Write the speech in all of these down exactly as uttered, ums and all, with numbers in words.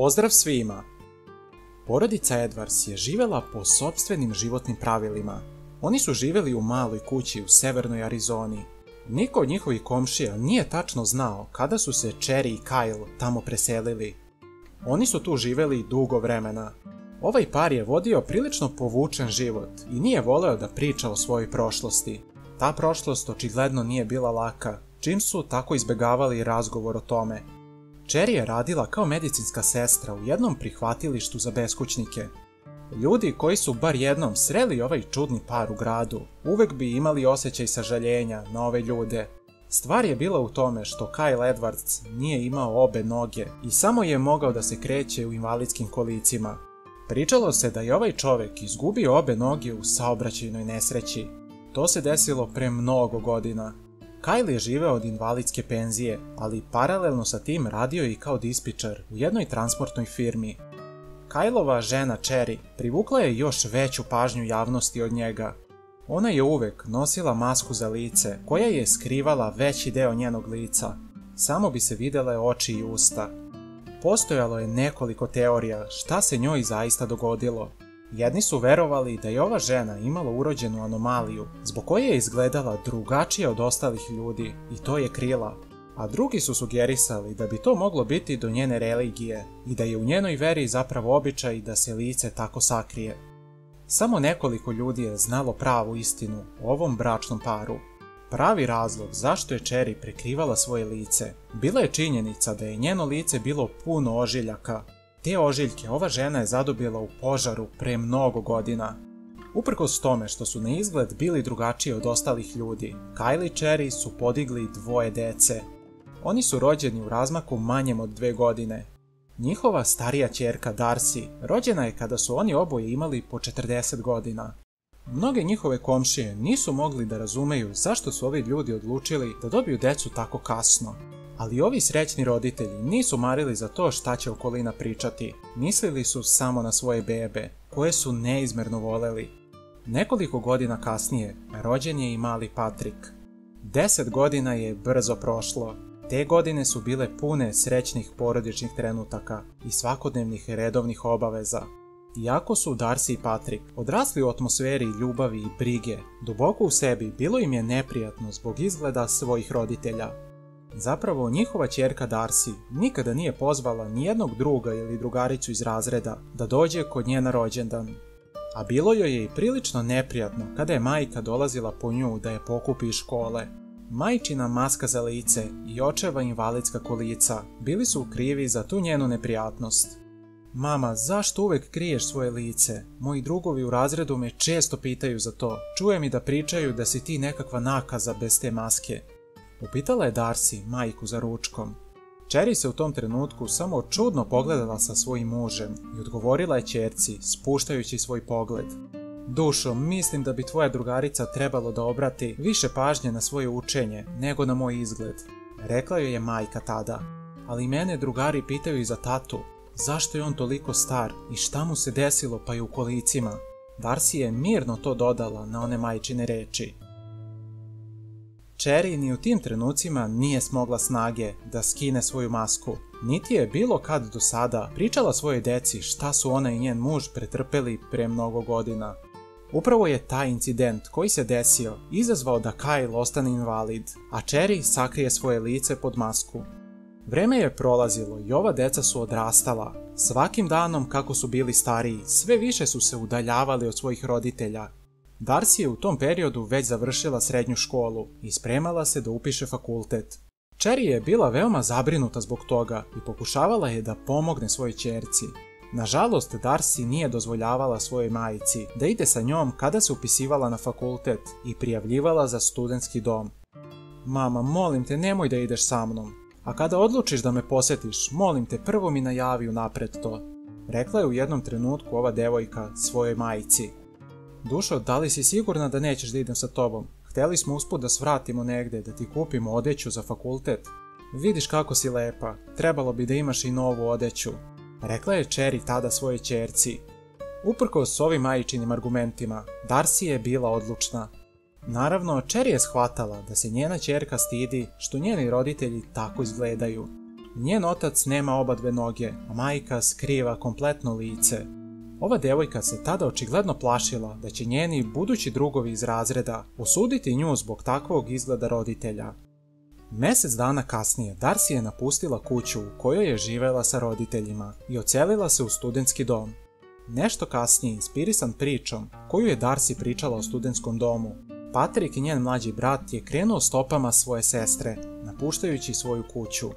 Pozdrav svima! Porodica Edwards je živjela po sopstvenim životnim pravilima. Oni su živjeli u maloj kući u severnoj Arizoni. Niko od njihovih komšija nije tačno znao kada su se Cherry i Kyle tamo preselili. Oni su tu živjeli dugo vremena. Ovaj par je vodio prilično povučen život i nije voleo da priča o svojoj prošlosti. Ta prošlost očigledno nije bila laka, čim su tako izbjegavali razgovor o tome. Cherry je radila kao medicinska sestra u jednom prihvatilištu za beskućnike. Ljudi koji su bar jednom sreli ovaj čudni par u gradu, uvek bi imali osjećaj sažaljenja na ove ljude. Stvar je bila u tome što Kyle Edwards nije imao obe noge i samo je mogao da se kreće u invalidskim kolicima. Pričalo se da je ovaj čovjek izgubio obe noge u saobraćajnoj nesreći. To se desilo pre mnogo godina. Kyle je živeo od invalidske penzije, ali paralelno sa tim radio je i kao dispečer u jednoj transportnoj firmi. Kyleova žena Cherry privukla je još veću pažnju javnosti od njega. Ona je uvek nosila masku za lice, koja je skrivala veći deo njenog lica. Samo bi se videle oči i usta. Postojalo je nekoliko teorija šta se njoj zaista dogodilo. Jedni su verovali da je ova žena imala urođenu anomaliju, zbog koje je izgledala drugačije od ostalih ljudi i to je krila, a drugi su sugerisali da bi to moglo biti do njene religije i da je u njenoj veri zapravo običaj da se lice tako sakrije. Samo nekoliko ljudi je znalo pravu istinu o ovom bračnom paru. Pravi razlog zašto je Cherry prekrivala svoje lice bila je činjenica da je njeno lice bilo puno ožiljaka. Te ožiljke ova žena je zadobila u požaru pre mnogo godina. Uprkos tome što su na izgled bili drugačiji od ostalih ljudi, Kyle i Cherry su podigli dvoje dece. Oni su rođeni u razmaku manjem od dve godine. Njihova starija ćerka Darcy rođena je kada su oni oboje imali po četrdeset godina. Mnoge njihove komšije nisu mogli da razumeju zašto su ovi ljudi odlučili da dobiju decu tako kasno. Ali ovi srećni roditelji nisu marili za to šta će okolina pričati, mislili su samo na svoje bebe, koje su neizmjerno voleli. Nekoliko godina kasnije rođen je i mali Patrick. Deset godina je brzo prošlo. Te godine su bile pune srećnih porodičnih trenutaka i svakodnevnih redovnih obaveza. Iako su Darcy i Patrick odrasli u atmosferi ljubavi i brige, duboko u sebi bilo im je neprijatno zbog izgleda svojih roditelja. Zapravo, njihova ćerka Darcy nikada nije pozvala nijednog druga ili drugaricu iz razreda da dođe kod nje na rođendan. A bilo joj je i prilično neprijatno kada je majka dolazila po nju da je pokupi iz škole. Majčina maska za lice i očeva invalidska kolica bili su krivi za tu njenu neprijatnost. "Mama, zašto uvek kriješ svoje lice? Moji drugovi u razredu me često pitaju za to. Čujem i da pričaju da si ti nekakva nakaza bez te maske." Upitala je Darcy majku za ručkom. Cherry se u tom trenutku samo čudno pogledala sa svojim mužem i odgovorila je ćerci, spuštajući svoj pogled: "Dušo, mislim da bi tvoja drugarica trebalo da obrati više pažnje na svoje učenje nego na moj izgled," rekla joj je majka tada. "Ali mene drugari pitaju i za tatu. Zašto je on toliko star i šta mu se desilo pa je u kolicima?" Darcy je mirno to dodala na one majčine reči. Cherry ni u tim trenucima nije smogla snage da skine svoju masku, niti je bilo kad do sada pričala svojoj deci šta su ona i njen muž pretrpeli pre mnogo godina. Upravo je taj incident koji se desio izazvao da Kyle ostane invalid, a Cherry sakrije svoje lice pod masku. Vreme je prolazilo i ova deca su odrastala. Svakim danom kako su bili stariji, sve više su se udaljavali od svojih roditelja. Darcy je u tom periodu već završila srednju školu i spremala se da upiše fakultet. Cherry je bila veoma zabrinuta zbog toga i pokušavala je da pomogne svojoj ćerci. Nažalost, Darcy nije dozvoljavala svojoj majici da ide sa njom kada se upisivala na fakultet i prijavljivala za studentski dom. "Mama, molim te, nemoj da ideš sa mnom, a kada odlučiš da me posjetiš, molim te, prvo mi najavi unapred to," rekla je u jednom trenutku ova devojka svojoj majici. "Dušo, da li si sigurna da nećeš da idem sa tobom? Hteli smo usput da svratimo negde, da ti kupimo odeću za fakultet. Vidiš kako si lepa, trebalo bi da imaš i novu odeću," rekla je Cherry tada svojoj ćerci. Uprkos s ovim majčinim argumentima, Darcy je bila odlučna. Naravno, Cherry je shvatala da se njena ćerka stidi što njeni roditelji tako izgledaju. Njen otac nema oba dve noge, a majka skriva kompletno lice. Ova devojka se tada očigledno plašila da će njeni budući drugovi iz razreda osuditi nju zbog takvog izgleda roditelja. Mesec dana kasnije Darcy je napustila kuću u kojoj je živela sa roditeljima i odselila se u studentski dom. Nešto kasnije, inspirisan pričom koju je Darcy pričala o studentskom domu, Patrick i njen mlađi brat je krenuo stopama svoje sestre, napuštajući svoju kuću.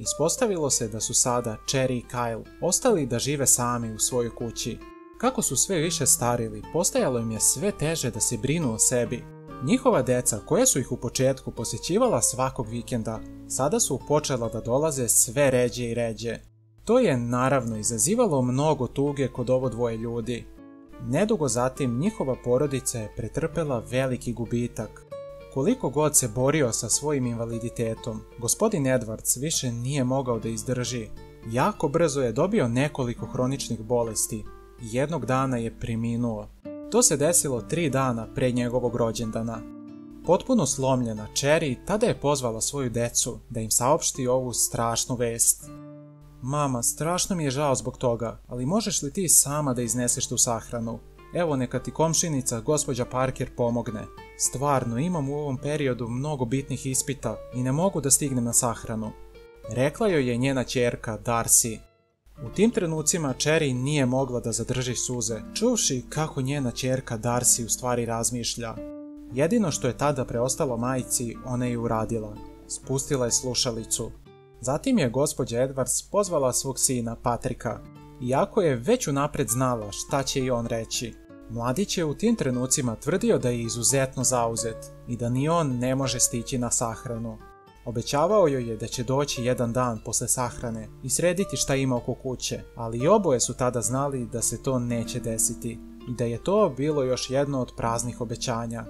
Ispostavilo se da su sada Cherry i Kyle ostali da žive sami u svojoj kući. Kako su sve više starili, postajalo im je sve teže da se brinu o sebi. Njihova deca, koja su ih u početku posjećivala svakog vikenda, sada su počela da dolaze sve ređe i ređe. To je naravno izazivalo mnogo tuge kod ovo dvoje ljudi. Nedugo zatim njihova porodica je pretrpela veliki gubitak. Koliko god se borio sa svojim invaliditetom, gospodin Edwards više nije mogao da izdrži. Jako brzo je dobio nekoliko hroničnih bolesti i jednog dana je preminuo. To se desilo tri dana pre njegovog rođendana. Potpuno slomljena, Cherry tada je pozvala svoju decu da im saopšti ovu strašnu vest. Mama, strašno mi je žao zbog toga, ali možeš li ti sama da izneseš tu sahranu? Evo, neka ti komšinica, gospođa Parker, pomogne. Stvarno, imam u ovom periodu mnogo bitnih ispita i ne mogu da stignem na sahranu. Rekla joj je njena ćerka, Darcy. U tim trenucima Cherry nije mogla da zadrži suze, čuvši kako njena ćerka Darcy u stvari razmišlja. Jedino što je tada preostalo majci, ona je uradila. Spustila je slušalicu. Zatim je gospođa Edwards pozvala svog sina, Patrika. Iako je već unapred znala šta će i on reći, mladić je u tim trenucima tvrdio da je izuzetno zauzet i da ni on ne može stići na sahranu. Obećavao joj je da će doći jedan dan posle sahrane i srediti šta ima oko kuće, ali oboje su tada znali da se to neće desiti i da je to bilo još jedno od praznih obećanja.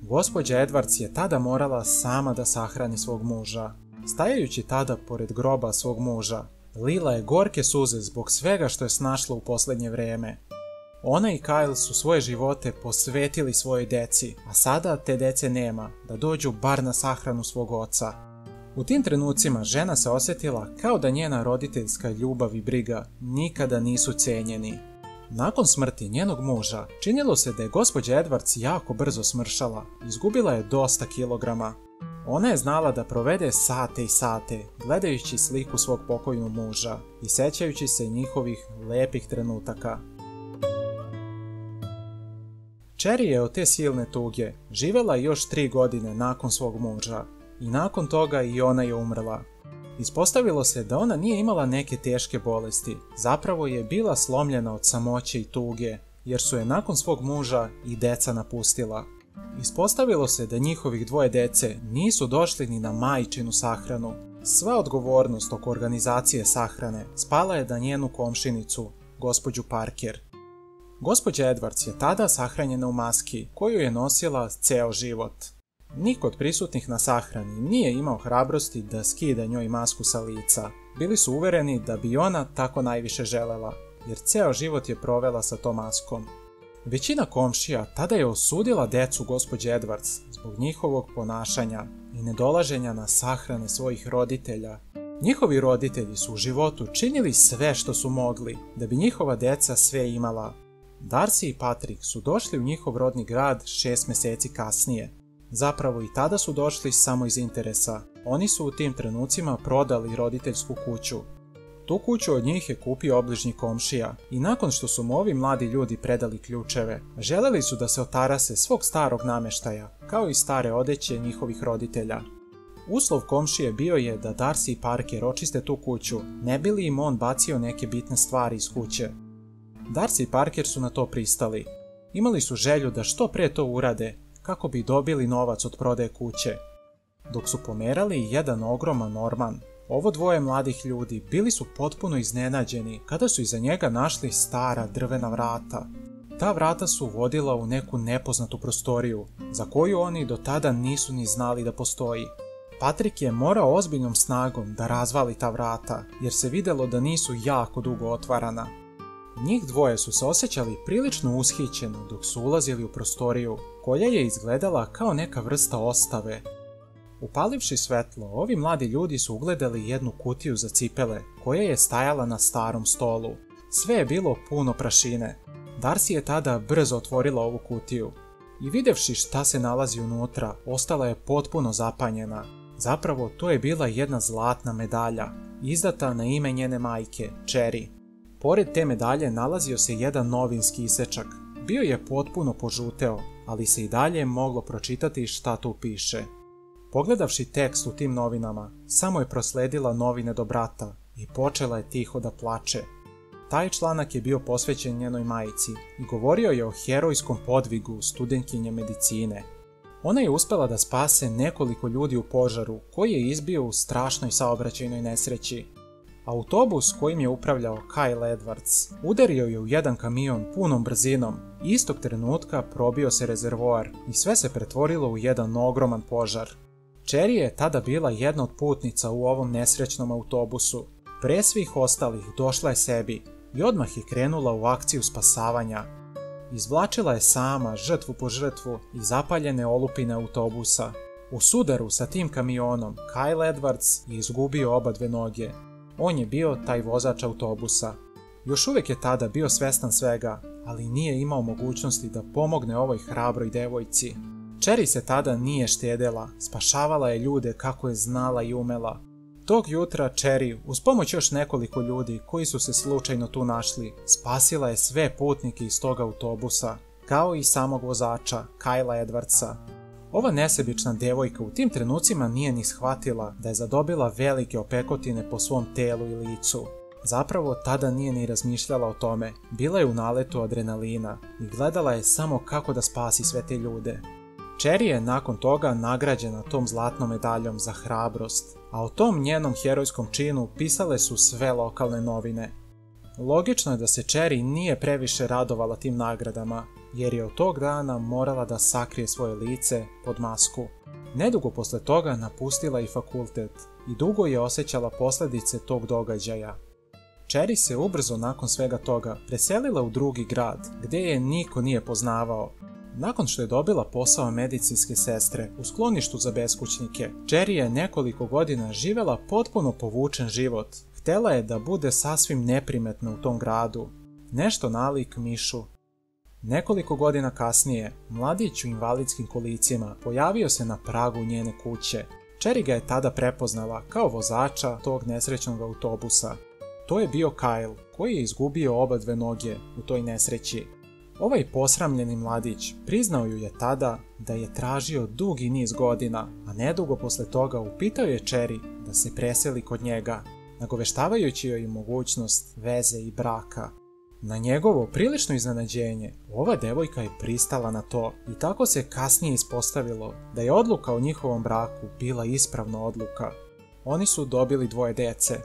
Gospođa Edwards je tada morala sama da sahrani svog muža. Stajajući tada pored groba svog muža, lila je gorke suze zbog svega što je snašla u poslednje vreme. Ona i Kyle su svoje živote posvetili svojoj deci, a sada te dece nema, da dođu bar na sahranu svog oca. U tim trenucima žena se osjetila kao da njena roditeljska ljubav i briga nikada nisu cenjeni. Nakon smrti njenog muža, činilo se da je gospođa Edwards jako brzo smršala, izgubila je dosta kilograma. Ona je znala da provede sate i sate gledajući sliku svog pokojnog muža i sećajući se njihovih lepih trenutaka. Cherry je od te silne tuge živela još tri godine nakon svog muža i nakon toga i ona je umrla. Ispostavilo se da ona nije imala neke teške bolesti, zapravo je bila slomljena od samoće i tuge, jer su je nakon svog muža i deca napustila. Ispostavilo se da njihovih dvoje dece nisu došli ni na majčinu sahranu. Sva odgovornost oko organizacije sahrane spala je na njenu komšinicu, gospođu Parker. Gospođa Edwards je tada sahranjena u maski koju je nosila ceo život. Niko od prisutnih na sahrani nije imao hrabrosti da skida njoj masku sa lica. Bili su uvereni da bi ona tako najviše želela, jer ceo život je provela sa tom maskom. Većina komšija tada je osudila decu gospođe Edwards zbog njihovog ponašanja i nedolaženja na sahrane svojih roditelja. Njihovi roditelji su u životu činili sve što su mogli da bi njihova deca sve imala. Darcy i Patrick su došli u njihov rodni grad šest meseci kasnije. Zapravo i tada su došli samo iz interesa. Oni su u tim trenucima prodali roditeljsku kuću. Tu kuću od njih je kupio obližnji komšija i nakon što su mu ovi mladi ljudi predali ključeve, želeli su da se otarase svog starog nameštaja, kao i stare odeće njihovih roditelja. Uslov komšije bio je da Darcy i Parker očiste tu kuću, ne bi li im on bacio neke bitne stvari iz kuće. Darcy i Parker su na to pristali. Imali su želju da što pre to urade, kako bi dobili novac od prodaje kuće. Dok su pomerali jedan ogroman orman, ovo dvoje mladih ljudi bili su potpuno iznenađeni kada su iza njega našli stara drvena vrata. Ta vrata su vodila u neku nepoznatu prostoriju, za koju oni do tada nisu ni znali da postoji. Patrick je morao ozbiljnom snagom da razvali ta vrata, jer se videlo da nisu jako dugo otvarana. Njih dvoje su se osjećali prilično ushićeno dok su ulazili u prostoriju, koja je izgledala kao neka vrsta ostave. Upalivši svetlo, ovi mladi ljudi su ugledali jednu kutiju za cipele, koja je stajala na starom stolu. Sve je bilo puno prašine. Darcy je tada brzo otvorila ovu kutiju. I videvši šta se nalazi unutra, ostala je potpuno zapanjena. Zapravo, to je bila jedna zlatna medalja, izdata na ime njene majke, Cherry. Pored te medalje nalazio se jedan novinski isečak. Bio je potpuno požuteo, ali se i dalje moglo pročitati šta tu piše. Pogledavši tekst u tim novinama, samo je prosledila novine do brata i počela je tiho da plače. Taj članak je bio posvećen njenoj majici i govorio je o herojskom podvigu studentkinje medicine. Ona je uspela da spase nekoliko ljudi u požaru koji je izbio u strašnoj saobraćajnoj nesreći. Autobus kojim je upravljao Kyle Edwards udario je u jedan kamion punom brzinom i istog trenutka probio se rezervoar i sve se pretvorilo u jedan ogroman požar. Cherry je tada bila jedna od putnica u ovom nesrećnom autobusu. Pre svih ostalih došla je sebi i odmah je krenula u akciju spasavanja. Izvlačila je sama žrtvu po žrtvu i zapaljene olupine autobusa. U sudaru sa tim kamionom Kyle Edwards je izgubio oba dve noge. On je bio taj vozač autobusa. Još uvijek je tada bio svestan svega, ali nije imao mogućnosti da pomogne ovoj hrabroj devojci. Cherry se tada nije štedela, spašavala je ljude kako je znala i umela. Tog jutra Cherry, uz pomoć još nekoliko ljudi koji su se slučajno tu našli, spasila je sve putnike iz tog autobusa, kao i samog vozača, Kyla Edwardsa. Ova nesebična devojka u tim trenucima nije ni shvatila da je zadobila velike opekotine po svom telu i licu. Zapravo, tada nije ni razmišljala o tome, bila je u naletu adrenalina i gledala je samo kako da spasi sve te ljude. Cherry je nakon toga nagrađena tom zlatnom medaljom za hrabrost, a o tom njenom herojskom činu pisale su sve lokalne novine. Logično je da se Cherry nije previše radovala tim nagradama, jer je od tog dana morala da sakrije svoje lice pod masku. Nedugo posle toga napustila i fakultet i dugo je osjećala posljedice tog događaja. Cherry se ubrzo nakon svega toga preselila u drugi grad, gdje je niko nije poznavao. Nakon što je dobila posao medicinske sestre u skloništu za beskućnike, Cherry je nekoliko godina živjela potpuno povučen život. Htjela je da bude sasvim neprimetna u tom gradu, nešto nalik mišu. Nekoliko godina kasnije, mladić u invalidskim kolicima pojavio se na pragu njene kuće. Cherry ga je tada prepoznala kao vozača tog nesrećnog autobusa. To je bio Kyle, koji je izgubio oba dve noge u toj nesreći. Ovaj posramljeni mladić priznao ju je tada da je tražio dugi niz godina, a nedugo posle toga upitao je Cherry da se preseli kod njega, nagoveštavajući joj mogućnost veze i braka. Na njegovo prilično iznenađenje, ova devojka je pristala na to i tako se kasnije ispostavilo da je odluka o njihovom braku bila ispravna odluka. Oni su dobili dvoje dece.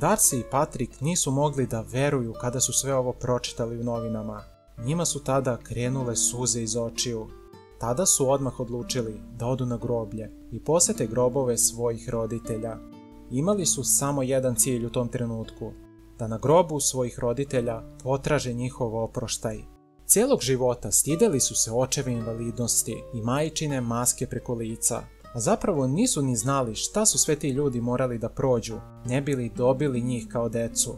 Darcy i Patrick nisu mogli da veruju kada su sve ovo pročitali u novinama. Njima su tada krenule suze iz očiju. Tada su odmah odlučili da odu na groblje i posete grobove svojih roditelja. Imali su samo jedan cilj u tom trenutku, da na grobu svojih roditelja potraže njihov oproštaj. Cijelog života stideli su se očeve invalidnosti i majčine maske preko lica, a zapravo nisu ni znali šta su sve ti ljudi morali da prođu, ne bili dobili njih kao decu.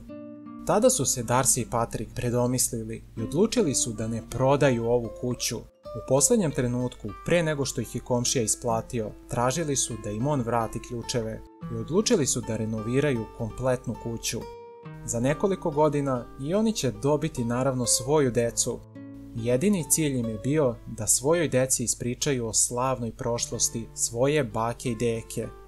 Tada su se Darcy i Patrick predomislili i odlučili su da ne prodaju ovu kuću. U posljednjem trenutku, pre nego što ih je komšija isplatio, tražili su da im on vrati ključeve i odlučili su da renoviraju kompletnu kuću. Za nekoliko godina i oni će dobiti naravno svoju decu. Jedini cilj im je bio da svojoj deci ispričaju o slavnoj prošlosti svoje bake i deke.